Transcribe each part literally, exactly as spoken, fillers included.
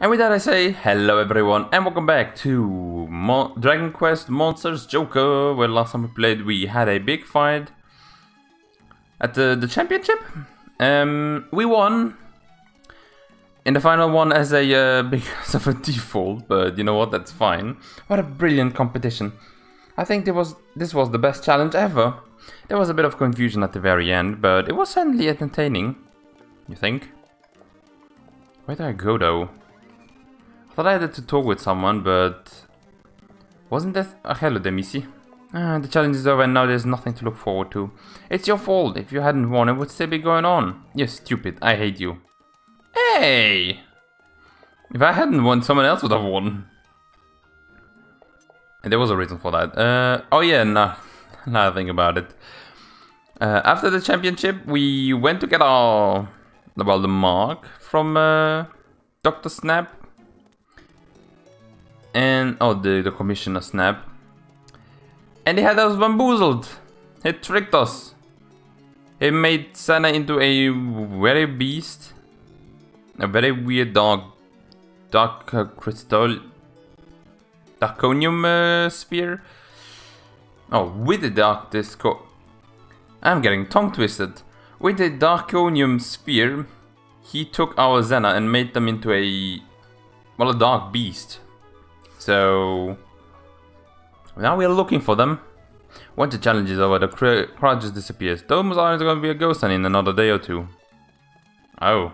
And with that I say, hello everyone and welcome back to Mo Dragon Quest Monsters Joker, where last time we played we had a big fight at the, the championship. Um, we won in the final one as a uh, because of a default, but you know what, that's fine. What a brilliant competition. I think there was, this was the best challenge ever. There was a bit of confusion at the very end, but it was certainly entertaining, you think? Where do I go though? I thought I had to talk with someone, but wasn't that... Oh, hello, Demisi. Ah, the challenge is over and now there's nothing to look forward to. It's your fault. If you hadn't won, it would still be going on. You're stupid. I hate you. Hey! If I hadn't won, someone else would have won. And there was a reason for that. Uh, oh yeah, no. Now I think about it. Uh, after the championship, we went to get our... Well, the mark from uh, Doctor Snap. And, oh, the, the Commissioner Snap. And he had us bamboozled. He tricked us. He made Xena into a very beast. A very weird dark... Dark uh, crystal... Darkonium uh, Sphere. Oh, with the dark disco... I'm getting tongue twisted. With the Darkonium Sphere, he took our Xena and made them into a... Well, a dark beast. So now we are looking for them. Once the challenge is over, the crowd just disappears. Domus Island is going to be a ghost town in another day or two. Oh,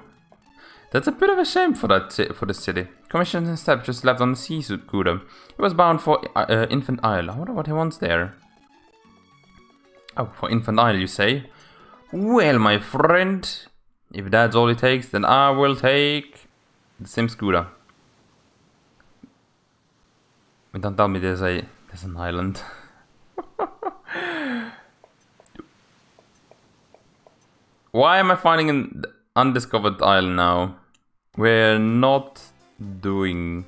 that's a bit of a shame for that for the city. Commissioner Step just left on the sea scooter. He was bound for uh, Infant Isle. I wonder what he wants there. Oh, for Infant Isle, you say? Well, my friend, if that's all it takes, then I will take the same scooter. Don't tell me there's a there's an island. Why am I finding an undiscovered island now? We're not doing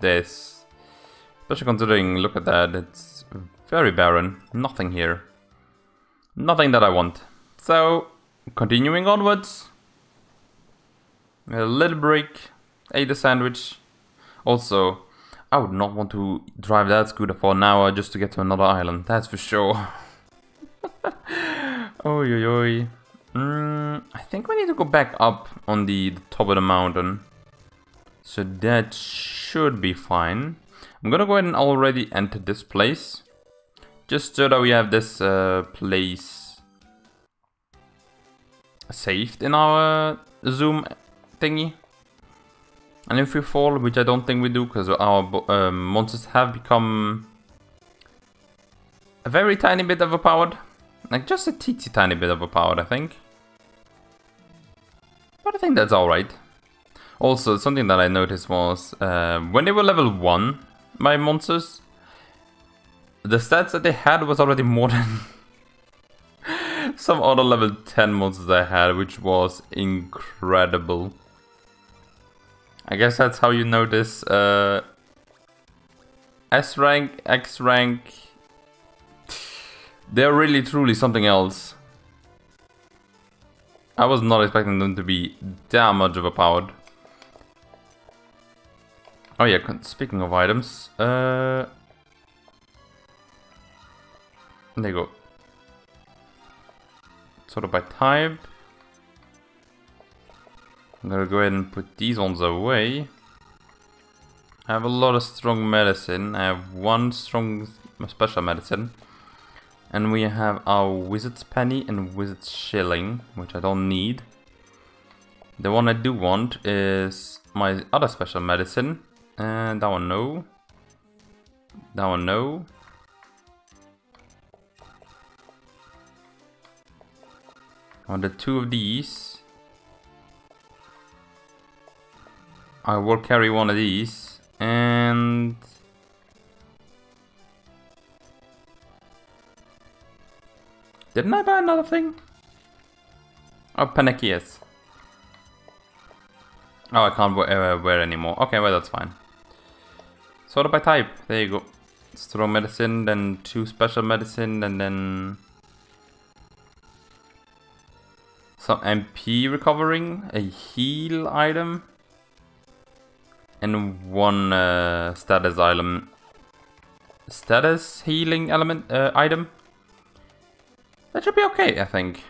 this. Especially considering, look at that, it's very barren. Nothing here. Nothing that I want. So, continuing onwards. A little break. Ate a sandwich. Also, I would not want to drive that scooter for an hour just to get to another island, that's for sure. Oh, yo, yo. Mm, I think we need to go back up on the, the top of the mountain. So that should be fine. I'm gonna go ahead and already enter this place. Just so that we have this uh, place saved in our zoom thingy. And if we fall, which I don't think we do, because our um, monsters have become a very tiny bit overpowered. Like, just a teensy tiny bit overpowered, I think. But I think that's alright. Also, something that I noticed was, uh, when they were level one, my monsters, the stats that they had was already more than some other level ten monsters I had, which was incredible. I guess that's how you notice uh, S rank, X rank. They're really truly something else. I was not expecting them to be that much overpowered. Oh yeah, speaking of items, uh, there you go. Sort of by type. I'm gonna go ahead and put these ones away. I have a lot of strong medicine. I have one strong special medicine. And we have our wizard's penny and wizard's shilling, which I don't need. The one I do want is my other special medicine. And that one no. That one no. I want the two of these. I will carry one of these, and didn't I buy another thing? Oh, Panakias. Oh, I can't wear, uh, wear anymore. Okay, well, that's fine. Sorted by type. There you go. Strong medicine, then two special medicine, and then some M P recovering, a heal item. and one uh, status item. Status healing element uh, item. That should be okay, I think.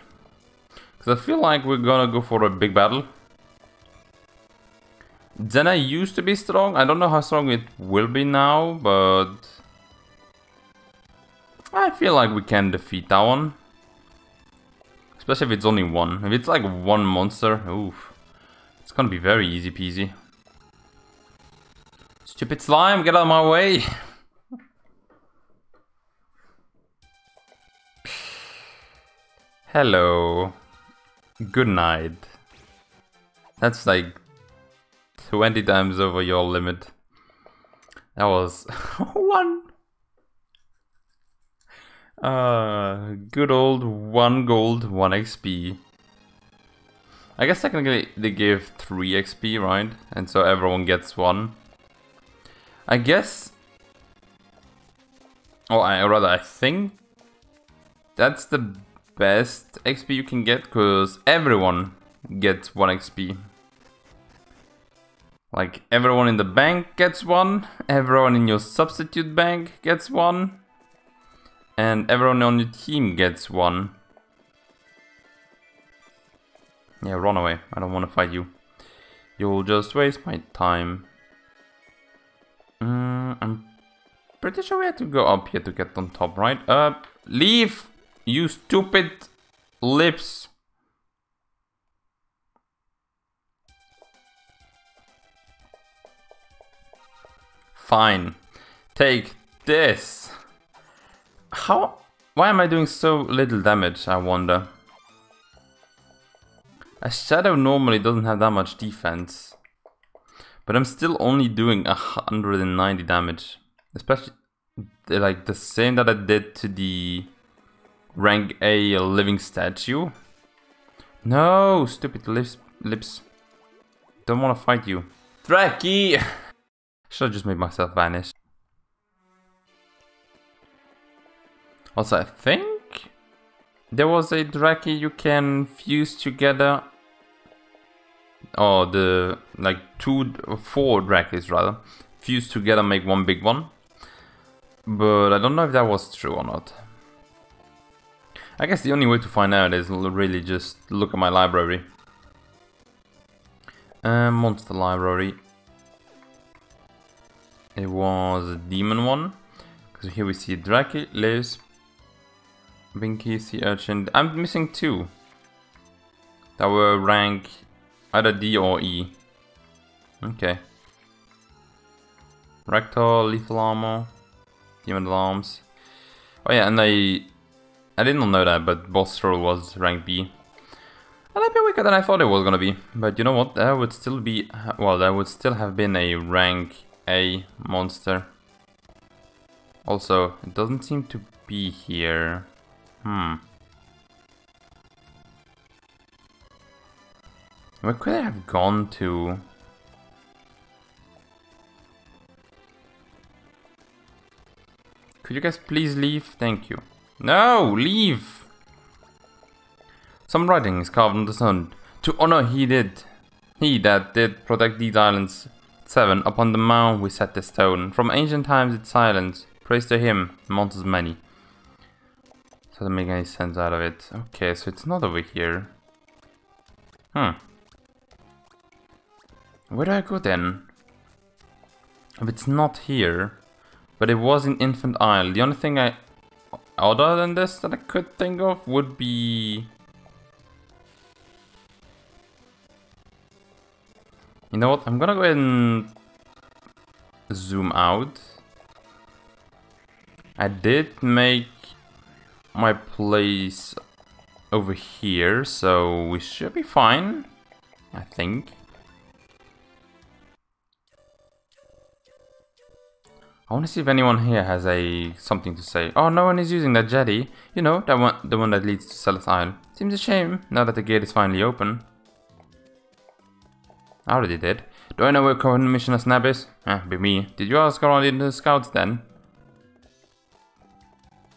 Because I feel like we're gonna go for a big battle. Xena used to be strong. I don't know how strong it will be now, but I feel like we can defeat that one. Especially if it's only one. If it's like one monster, oof. It's gonna be very easy peasy. Stupid slime, get out of my way! Hello. Good night. That's like twenty times over your limit. That was one. Uh, good old one gold, one X P. I guess technically they gave three X P, right? And so everyone gets one. I guess. Oh, I rather I think that's the best X P you can get, because everyone gets one X P. Like, everyone in the bank gets one, everyone in your substitute bank gets one, and everyone on your team gets one. Yeah, run away. I don't want to fight you. You'll just waste my time. Mm, I'm pretty sure we had to go up here to get on top, right? Uh, leave, you stupid lips. Fine. Take this. How? Why am I doing so little damage, I wonder? A shadow normally doesn't have that much defense. But I'm still only doing one hundred ninety damage. Especially like the same that I did to the rank A living statue. No, stupid lips. lips. Don't want to fight you. Draki! Should have just made myself vanish. Also, I think there was a Draki you can fuse together. Oh, the like two or four Drakis rather. Fuse together, make one big one. But I don't know if that was true or not. I guess the only way to find out is really just look at my library. Uh, monster library. It was a demon one, because here we see Draki, Lives, Binky, Sea Urchin. I'm missing two that were rank either D or E. Okay. Rector, Lethal Armor, Demon Alarms. Oh yeah, and I I did not know that, but boss roll was rank B. A little bit weaker than I thought it was gonna be, but you know what? That would still be well. That would still have been a rank A monster. Also, it doesn't seem to be here. Hmm. Where could I have gone to? Could you guys please leave? Thank you. No, leave! Some writing is carved on the sand to honor he did. He that did protect these islands. Seven. Upon the mound we set the stone. From ancient times it's silence. Praise to him. Monsters many. Doesn't make any sense out of it. Okay, so it's not over here. Hmm. Where do I go then? If it's not here, but it was in Infant Isle. The only thing I, other than this, that I could think of would be. You know what, I'm gonna go ahead and zoom out. I did make my place over here, so we should be fine, I think. I wanna see if anyone here has a something to say. Oh, no one is using that jetty. You know, that one, the one that leads to Celis Isle. Seems a shame, now that the gate is finally open. I already did. Do I know where Commissioner Snap is? Eh, be me. Did you ask around in the scouts then?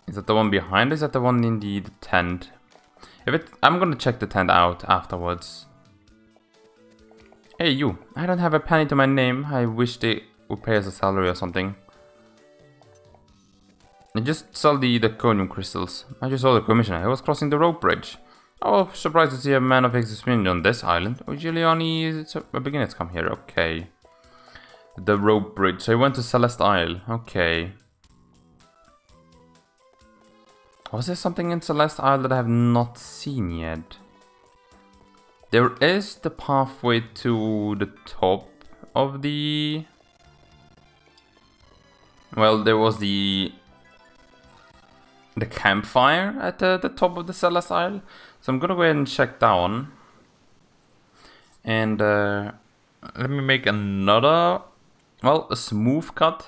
Is that the one behind us? Is that the one in the, the tent? If it, I'm gonna check the tent out afterwards. Hey you, I don't have a penny to my name. I wish they would pay us a salary or something. And just sell the darkonium crystals. I just saw the commissioner. I was crossing the rope bridge. I was surprised to see a man of experience on this island. Usually only beginners come here. Okay. The rope bridge. So I went to Celeste Isle. Okay. Was there something in Celeste Isle that I have not seen yet? There is the pathway to the top of the... Well, there was the... the campfire at the, the top of the Celis Isle. So I'm gonna go ahead and check that one. And uh, let me make another, well, a smooth cut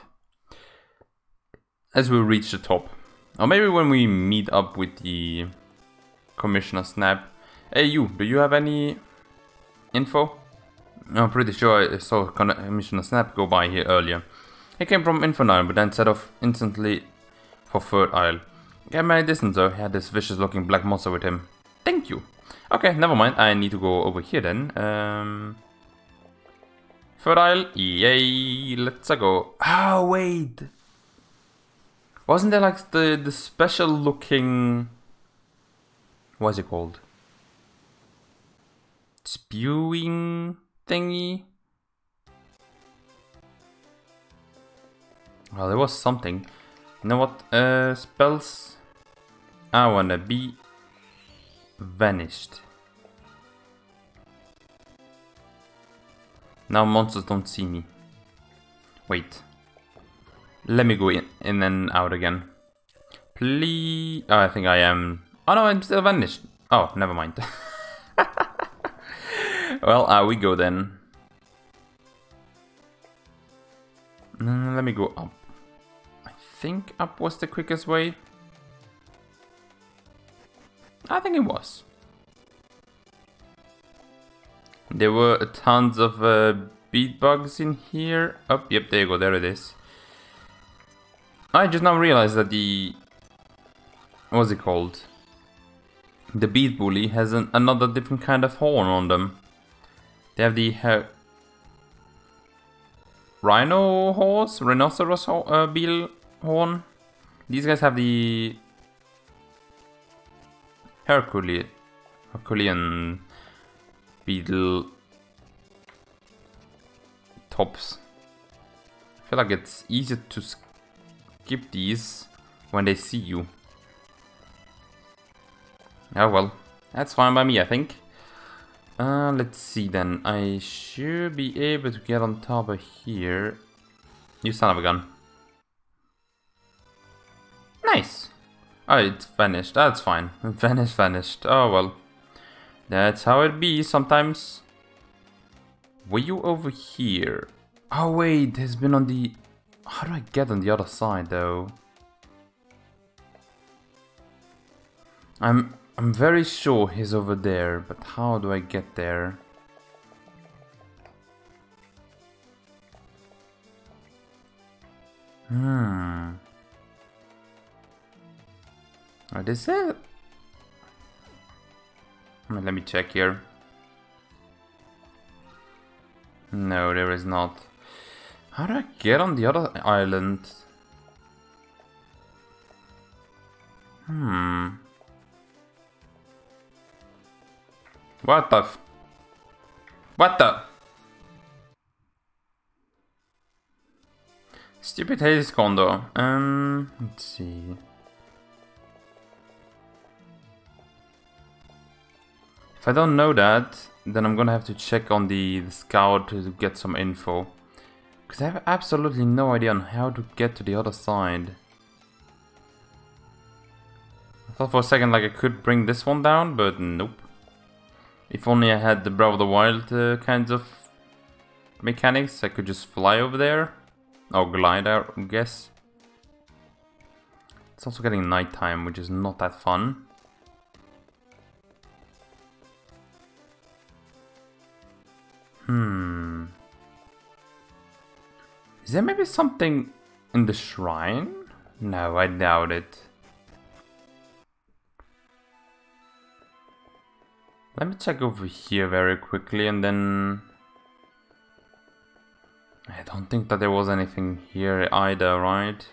as we reach the top. Or maybe when we meet up with the Commissioner Snap. Hey you, do you have any info? I'm pretty sure I saw Commissioner Snap go by here earlier. He came from Infant Isle, but then set off instantly for Third Isle. Get my distance though, he had this vicious looking black monster with him. Thank you. Okay, never mind, I need to go over here then. Um, Third Isle, yay, let's go. Oh wait. Wasn't there like the, the special looking... What's it called? Spewing thingy? Well, there was something. You know what? Uh, spells. I wanna be vanished. Now monsters don't see me. Wait. Let me go in, in and out again. Please. Oh, I think I am. Oh no, I'm still vanished. Oh, never mind. Well, uh, we go then. Mm, let me go up. I think up was the quickest way. I think it was. There were tons of uh, beat bugs in here. Oh, yep, there you go, there it is. I just now realized that the... What's it called? The beat bully has an, another different kind of horn on them. They have the... Her Rhino horse? Rhinoceros ho uh, beetle? Horn. These guys have the Herculean, Herculean beetle tops. I feel like it's easier to skip these when they see you. Oh well, that's fine by me, I think. Uh, let's see then. I should be able to get on top of here. You son of a gun. Nice! Oh, it vanished. That's fine. Vanished, vanished. Oh, well. That's how it be sometimes. Were you over here? Oh, wait. There's been on the... How do I get on the other side, though? I'm... I'm very sure he's over there, but how do I get there? Hmm... What is it? Let me check here. No, there is not. How do I get on the other island? Hmm. What the f- What the- Stupid Hades Condor. Um, let's see. If I don't know that, then I'm gonna have to check on the, the scout to get some info. Because I have absolutely no idea on how to get to the other side. I thought for a second like I could bring this one down, but nope. If only I had the Breath of the Wild uh, kinds of mechanics, I could just fly over there. Or glide out, I guess. It's also getting nighttime, which is not that fun. Hmm. Is there maybe something in the shrine? No, I doubt it. Let me check over here very quickly and then I don't think that there was anything here either, right?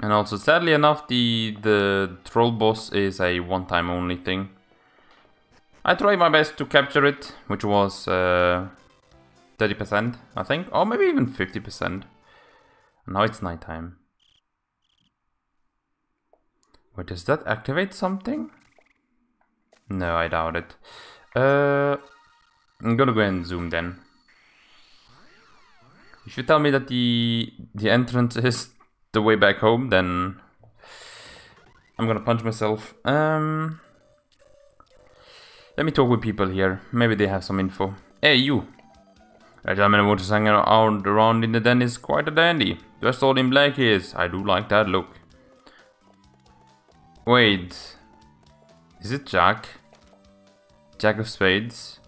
And also, sadly enough, the the troll boss is a one-time only thing. I tried my best to capture it, which was uh, thirty percent, I think, or maybe even fifty percent. Now it's nighttime. Wait, does that activate something? No, I doubt it. Uh, I'm gonna go ahead and zoom then. If you tell me that the the entrance is the way back home, then I'm gonna punch myself. Um. Let me talk with people here. Maybe they have some info. Hey, you! A gentleman who just hanging around in the den is quite a dandy. Dressed all in black he is. I do like that look. Wait. Is it Jack? Jack of Spades?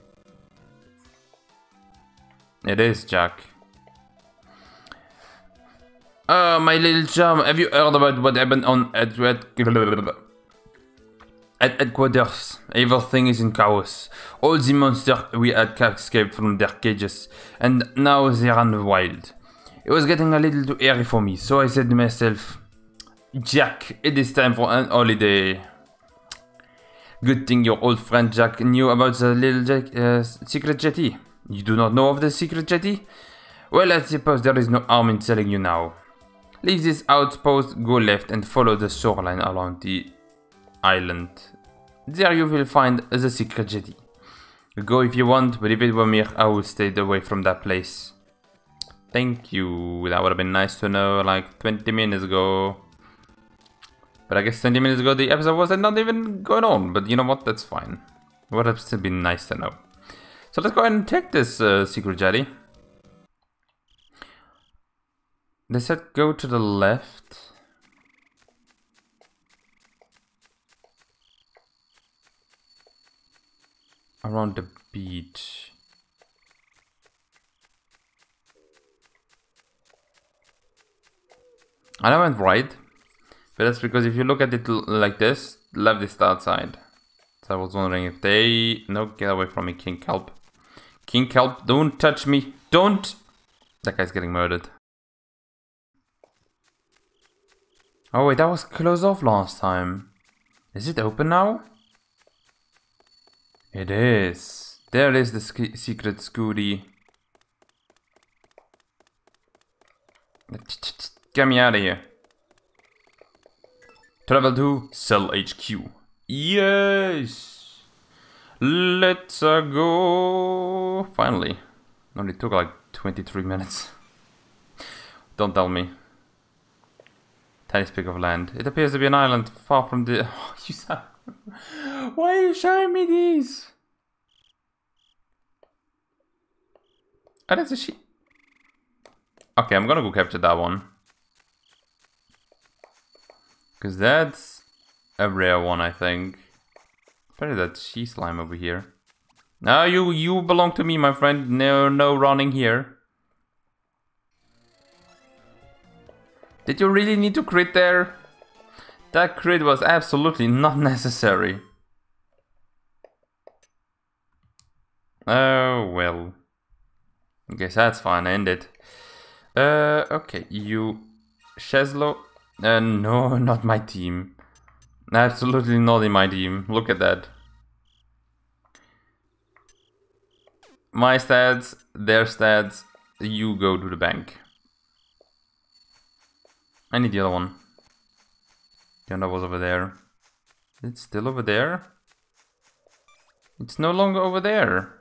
It is Jack. Ah, uh, my little chum. Have you heard about what happened on at Red... At headquarters, everything is in chaos. All the monsters we had escaped from their cages, and now they run wild. It was getting a little too airy for me, so I said to myself, Jack, it is time for an holiday. Good thing your old friend Jack knew about the little Jack, uh, secret jetty. You do not know of the secret jetty? Well, I suppose there is no harm in telling you now. Leave this outpost, go left, and follow the shoreline around the island. There you will find the secret jetty. Go if you want, but if it were me, I would stay away from that place. Thank you. That would have been nice to know like twenty minutes ago. But I guess twenty minutes ago the episode wasn't not even going on. But you know what? That's fine. It would have still been nice to know. So let's go ahead and take this uh, secret jetty. They said go to the left. Around the beach. And I went right, but that's because if you look at it like this, left is the outside. So I was wondering if they... No, get away from me, King Kelp. King Kelp, don't touch me. Don't! That guy's getting murdered. Oh wait, that was closed off last time. Is it open now? It is. There is the sc secret Scooty. Get me out of here. Travel to Cell H Q. Yes! Let's uh, go. Finally. Only took like twenty-three minutes. Don't tell me. Tiny speck of land. It appears to be an island far from the... Oh, you sound... Why are you showing me these? Oh, that's a sheep. Okay, I'm gonna go capture that one. Because that's a rare one, I think. Especially that she slime over here. Now you you belong to me, my friend. No, no running here. Did you really need to crit there? That crit was absolutely not necessary. Oh well. I guess that's fine, end it. Uh, okay, you... Cheslo? Uh, no, not my team. Absolutely not in my team, look at that. My stats, their stats, you go to the bank. I need the other one. The other was over there. It's still over there? It's no longer over there.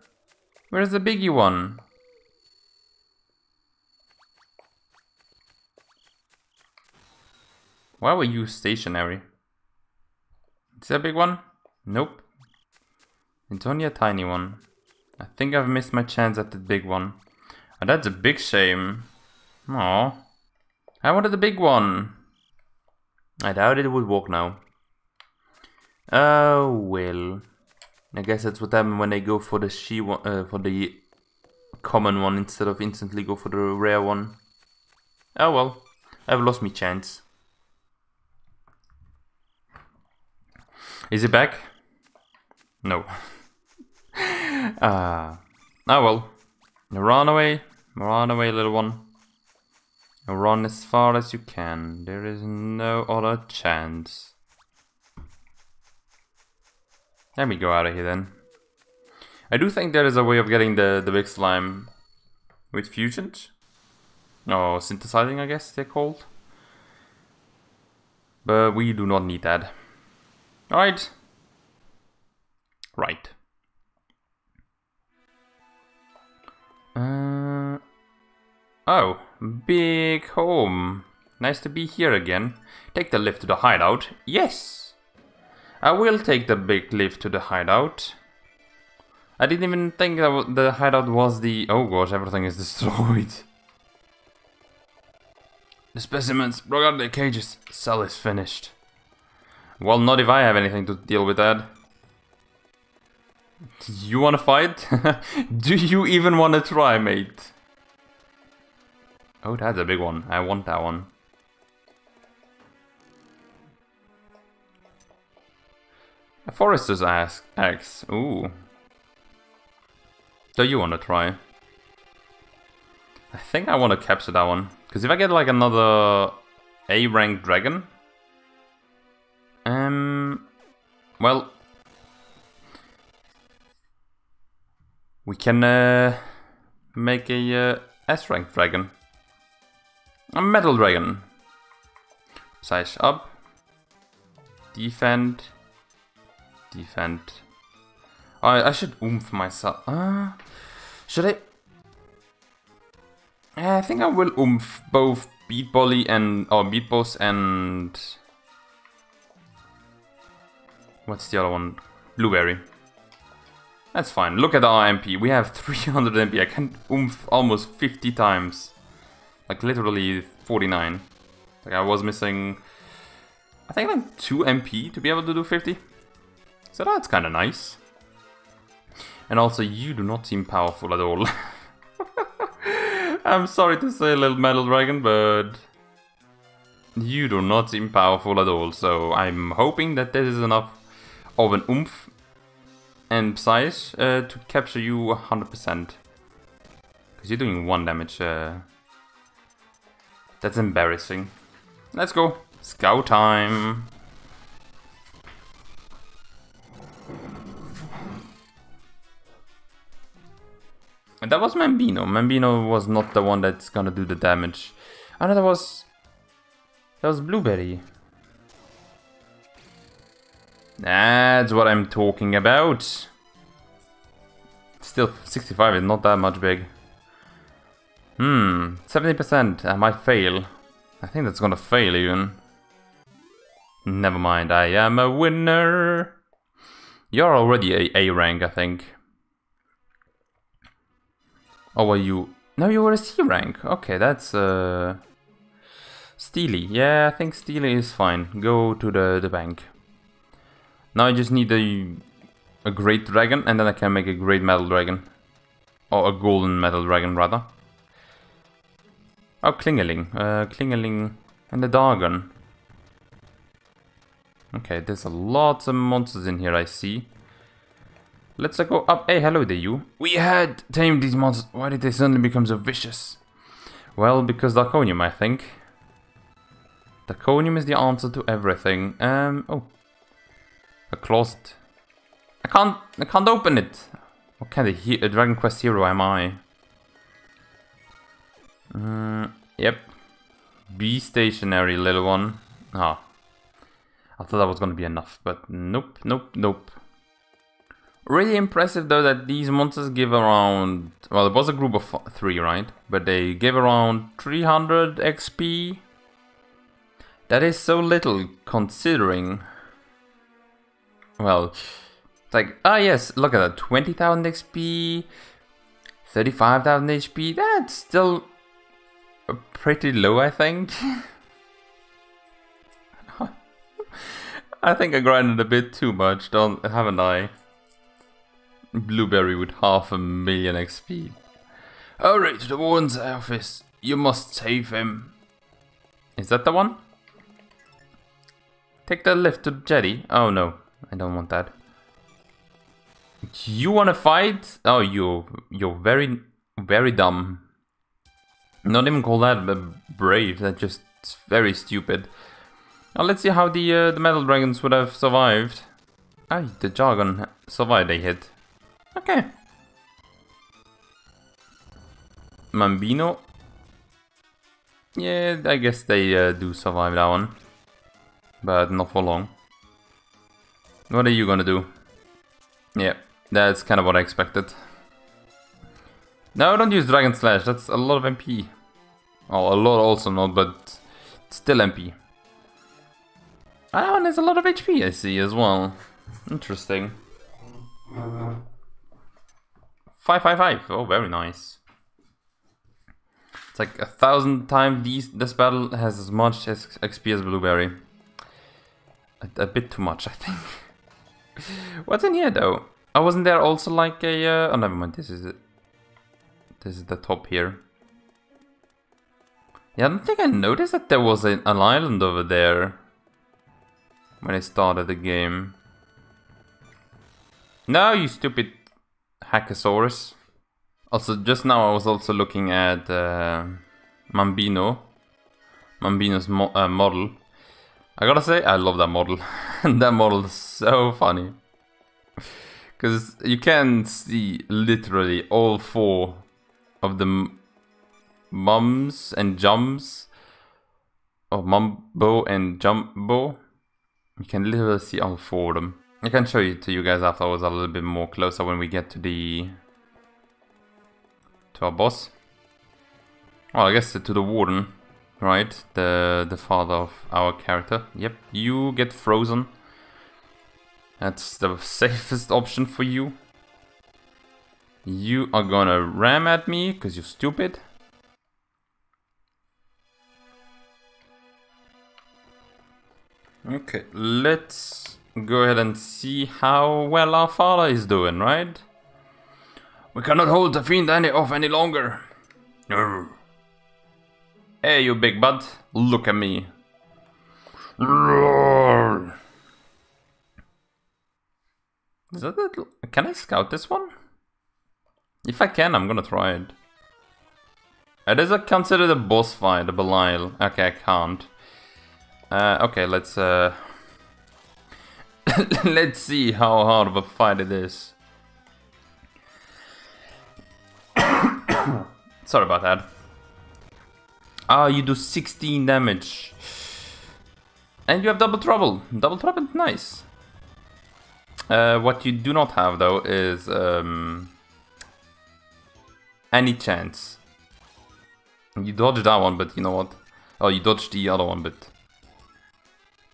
Where's the biggie one? Why were you stationary? Is that a big one? Nope. It's only a tiny one. I think I've missed my chance at the big one. Oh, that's a big shame. Aww. I wanted the big one. I doubt it would work now. Oh well. I guess that's what happened when they go for the she one, uh, for the common one instead of instantly go for the rare one. Oh well. I've lost my chance. Is it back? No. Ah, uh, oh well. Run away, run away, little one. Run as far as you can. There is no other chance. Let me go out of here then. I do think there is a way of getting the, the big slime with fusions. Oh, synthesizing, I guess they're called. But we do not need that. Alright. Right. Uh, oh, big home. Nice to be here again. Take the lift to the hideout. Yes! I will take the big lift to the hideout. I didn't even think that the hideout was the... Oh gosh, everything is destroyed. The specimens broke out of their cages. The cell is finished. Well, not if I have anything to deal with that. Do you want to fight? Do you even want to try, mate? Oh, that's a big one. I want that one. A forester's axe. Ooh. Do you want to try? I think I want to capture that one. Because if I get like another A rank dragon... Um... Well... We can uh, make a uh, S rank dragon. A metal dragon. Size up. Defend. Defend. I, I should oomph myself. Uh, should I? I think I will oomph both beat bully and or beat boss and what's the other one? Blueberry. That's fine. Look at our M P. We have three hundred M P. I can oomph almost fifty times. Like literally forty-nine. Like I was missing, I think like two M P to be able to do fifty. So that's kind of nice. And also, you do not seem powerful at all. I'm sorry to say, little metal dragon, but you do not seem powerful at all. So I'm hoping that this is enough of an oomph and size uh, to capture you one hundred percent. Because you're doing one damage. Uh... That's embarrassing. Let's go. Scout time. And that was Mambino. Mambino was not the one that's gonna do the damage. I know that was... That was Blueberry. That's what I'm talking about. Still, sixty-five is not that much big. Hmm, seventy percent. I might fail. I think that's gonna fail even. Never mind, I am a winner. You're already a A rank, I think. Oh, were you? No, you were a C rank. Okay, that's uh, Steely. Yeah, I think Steely is fine. Go to the the bank. Now I just need a, a great dragon, and then I can make a great metal dragon. Or a golden metal dragon, rather. Oh, Klingeling. Uh, Klingeling and the Dargon. Okay, there's a lot of monsters in here, I see. Let's uh, go up. Hey, hello there, you. We had tamed these monsters. Why did they suddenly become so vicious? Well, because Darkonium, I think. Darkonium is the answer to everything. Um, oh. A closet. I can't. I can't open it. What kind of he a Dragon Quest hero am I? Uh, yep. Be stationary, little one. Ah. I thought that was gonna be enough, but nope, nope, nope. Really impressive though that these monsters give around. Well, it was a group of three, right? But they give around three hundred X P. That is so little considering. Well, it's like, ah yes, look at that, twenty thousand X P, thirty-five thousand H P, that's still pretty low, I think. I think I grinded a bit too much, don't, haven't I? Blueberry with half a million X P. Alright, to the warden's office, you must save him. Is that the one? Take the lift to jetty, oh no. I don't want that. You wanna fight? Oh, you, you're very, very dumb. Not even call that brave, that's just very stupid. Now let's see how the uh, the metal dragons would have survived. Ah, the Dragon survived a hit. Okay. Mambino. Yeah, I guess they uh, do survive that one. But not for long. What are you gonna do? Yeah, that's kind of what I expected. No, don't use Dragon Slash, that's a lot of M P. Oh, a lot also not, but still M P. That one has a lot of H P, I see, as well. Interesting. five five five, oh, very nice. It's like a thousand times these, this battle has as much as X P as Blueberry. A, a bit too much, I think. What's in here, though? I wasn't there also like a... Uh, oh, never mind, this is it. This is the top here. Yeah, I don't think I noticed that there was an, an island over there when I started the game. No, you stupid hackasaurus. Also, just now I was also looking at uh, Mambino, Mambino's mo uh, model. I gotta say, I love that model. That model is so funny. Because you can see literally all four of the mums and jumps. Or mumbo and jumbo. You can literally see all four of them. I can show it to you guys afterwards a little bit more closer when we get to the... to our boss. Well, I guess to the warden, right? The the father of our character. Yep, you get frozen. That's the safest option for you. You are gonna ram at me because you're stupid. Okay, let's go ahead and see how well our father is doing, right? We cannot hold the fiend any off any longer. No. Hey, you big bud, look at me. Roar. Is that it? Can I scout this one? If I can, I'm gonna try it. It is a considered a boss fight, a Belial. Okay, I can't. Uh, okay, let's uh, let's see how hard of a fight it is. Sorry about that. Ah, you do sixteen damage. And you have double trouble. Double trouble, nice. Uh, what you do not have, though, is um, any chance. You dodged that one, but you know what? Oh, you dodged the other one, but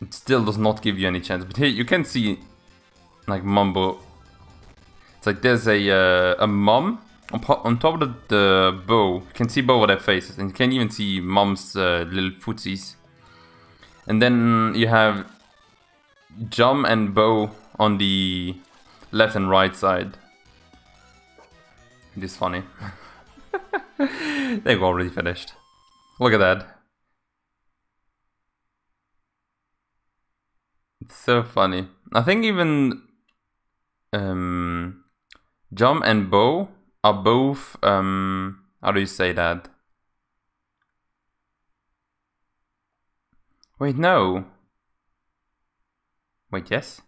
it still does not give you any chance. But here, you can see, like, Mumbo. It's like there's a, uh, a mum. On top of the bow, you can see both of their faces, and you can even see mom's uh, little footsies. And then you have Jum and Bow on the left and right side. It is funny. They've already finished. Look at that. It's so funny. I think even um, Jum and Bow are both, um, how do you say that? Wait, no. Wait, yes?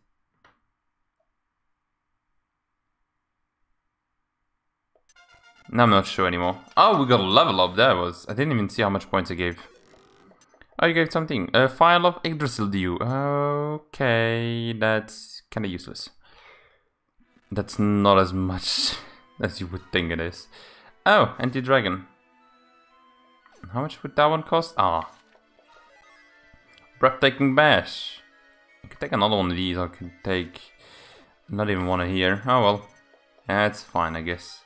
No, I'm not sure anymore. Oh, we got a level up, there was. I didn't even see how much points I gave. Oh, you gave something. A file of Yggdrasil Dew. Okay, that's kinda useless. That's not as much as you would think it is. Oh, Anti-Dragon. How much would that one cost? Ah. Breathtaking Bash. I could take another one of these. I could take... not even one of here. Oh well. That's fine, I guess.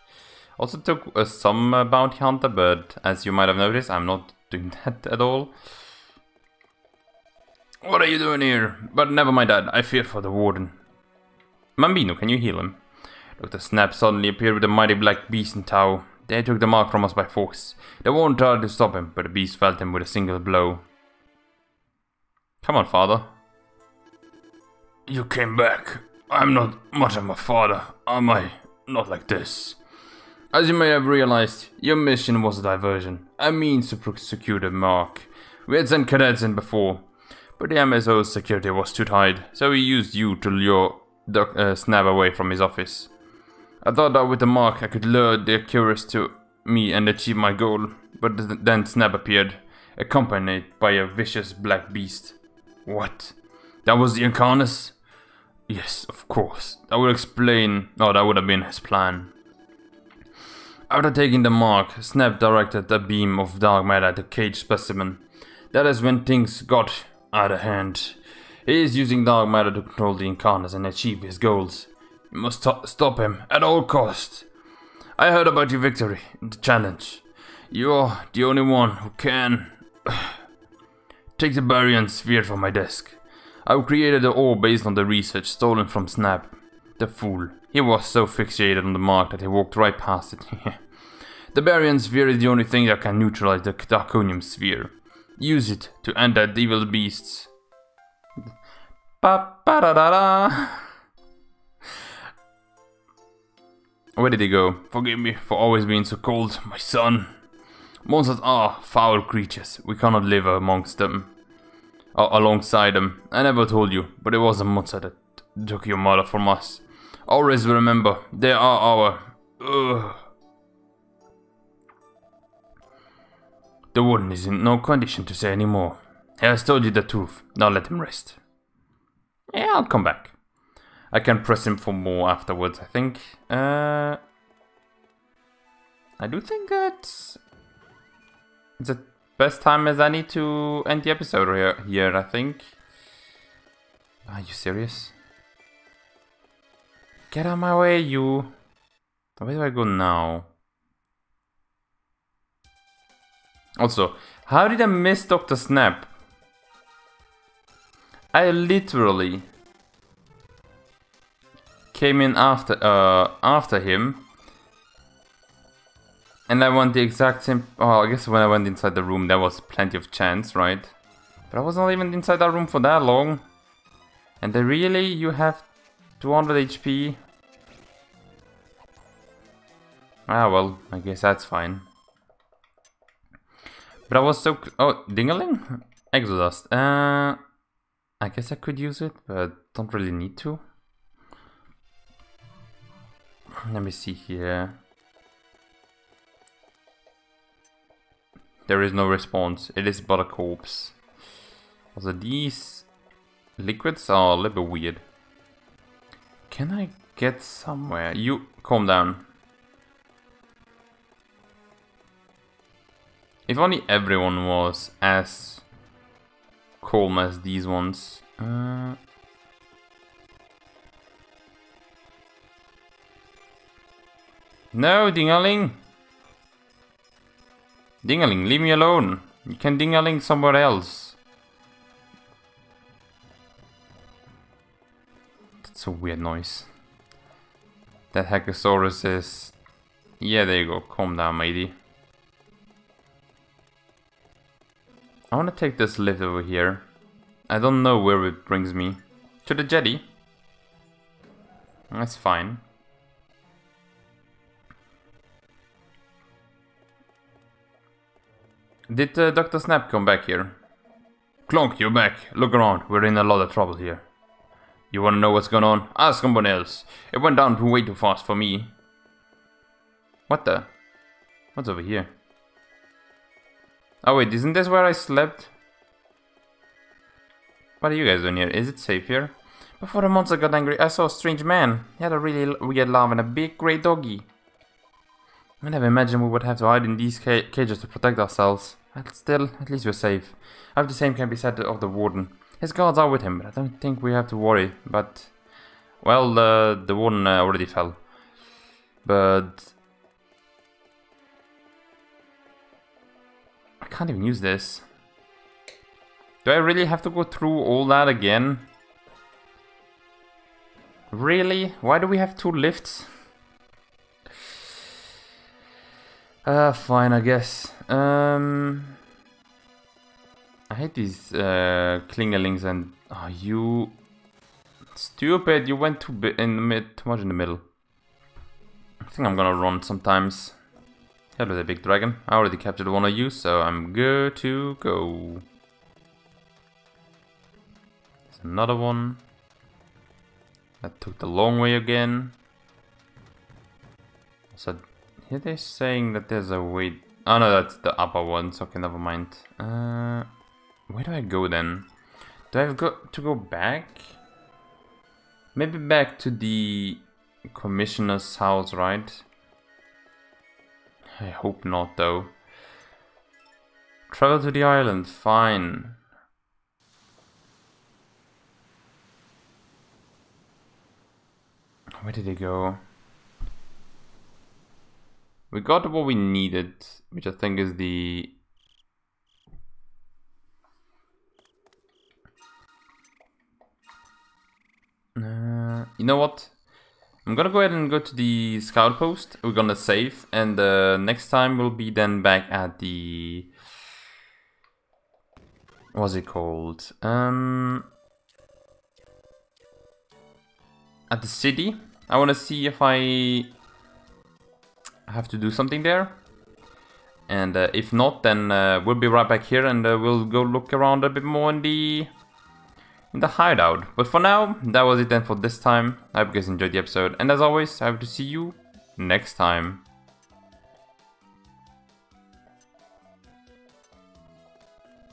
Also took uh, some uh, Bounty Hunter, but as you might have noticed, I'm not doing that at all. What are you doing here? But never mind that. I fear for the warden. Mambino, can you heal him? Doctor Snap suddenly appeared with a mighty black beast in tow. They took the mark from us by force. The warden tried to stop him, but the beast felled him with a single blow. Come on, father. You came back. I'm not much of a father, am I? Not like this. As you may have realized, your mission was a diversion, a means to secure the mark. We had sent cadets in before, but the M S O's security was too tight, so he used you to lure Doctor Uh, Snap away from his office. I thought that with the mark I could lure their curious to me and achieve my goal, but th then Snap appeared, accompanied by a vicious black beast. What? That was the Incarnus? Yes, of course. That would explain... Oh, that would have been his plan. After taking the mark, Snap directed a beam of dark matter at the caged specimen. That is when things got out of hand. He is using dark matter to control the Incarnus and achieve his goals. You must stop him at all costs. I heard about your victory in the challenge. You are the only one who can... Take the Baryon Sphere from my desk. I've created the orb based on the research stolen from Snap. The fool. He was so fixated on the mark that he walked right past it. The Baryon Sphere is the only thing that can neutralize the Darkonium Sphere. Use it to end that evil beasts. Ba ba da da da. Where did he go? Forgive me for always being so cold, my son. Monsters are foul creatures. We cannot live amongst them. Alongside them. I never told you, but it was a monster that took your mother from us. Always remember, they are our... Ugh. The warden is in no condition to say any more. He has told you the truth, now let him rest. Yeah, I'll come back. I can press him for more afterwards, I think. Uh, I do think that's... It's a... Best time as I need to end the episode here, here I think. Are you serious? Get out of my way, you! Where do I go now? Also, how did I miss Doctor Snap? I literally came in after uh, after him. And I went the exact same... Oh, I guess when I went inside the room there was plenty of chance, right? But I was not even inside that room for that long. And they really... You have two hundred H P? Ah, well, I guess that's fine. But I was so... Oh, Dingaling? Exodust. Uh, I guess I could use it, but don't really need to. Let me see here. There is no response. It is but a corpse. Also, these liquids are a little bit weird. Can I get somewhere? You calm down. If only everyone was as calm as these ones. Uh... No, Dingaling. Dingaling, leave me alone. You can Dingaling somewhere else. That's a weird noise. That Hackasaurus is... Yeah, there you go. Calm down, matey. I want to take this lift over here. I don't know where it brings me. To the jetty. That's fine. Did uh, Doctor Snap come back here? Clonk, you're back. Look around. We're in a lot of trouble here. You wanna know what's going on? Ask someone else. It went down way too fast for me. What the? What's over here? Oh wait, isn't this where I slept? What are you guys doing here? Is it safe here? Before the monster got angry, I saw a strange man. He had a really weird laugh and a big grey doggy. I never imagined we would have to hide in these ca cages to protect ourselves. But still, at least we're safe. I hope the same can be said of the warden. His guards are with him, but I don't think we have to worry. But, well, uh, the warden uh, already fell. But... I can't even use this. Do I really have to go through all that again? Really? Why do we have two lifts? Uh, fine, I guess. Um, I hate these uh, Klingelings and... Are you... Stupid, you went too bit in the mid, too much in the middle. I think I'm gonna run sometimes. Hello there, big dragon. I already captured one of you, so I'm good to go. There's another one. That took the long way again. So here they're saying that there's a way. Oh no, that's the upper one. So okay, never mind. Uh, where do I go then? Do I got to go back? Maybe back to the commissioner's house, right? I hope not, though. Travel to the island, fine. Where did they go? We got what we needed, which I think is the... Uh, you know what? I'm gonna go ahead and go to the scout post. We're gonna save, and uh, next time we'll be then back at the... What's it called? Um, at the city. I wanna see if I have to do something there. And uh, if not, then uh, we'll be right back here, and uh, we'll go look around a bit more in the... in the hideout. But for now, that was it then for this time. I hope you guys enjoyed the episode, and as always, I hope to see you next time.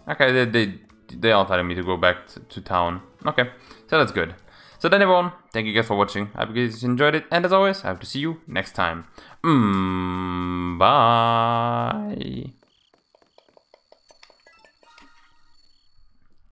Okay, they, they, they are telling me to go back to, to town. Okay, so that's good. So then everyone, thank you guys for watching. I hope you guys enjoyed it, and as always, I hope to see you next time. Mm, bye.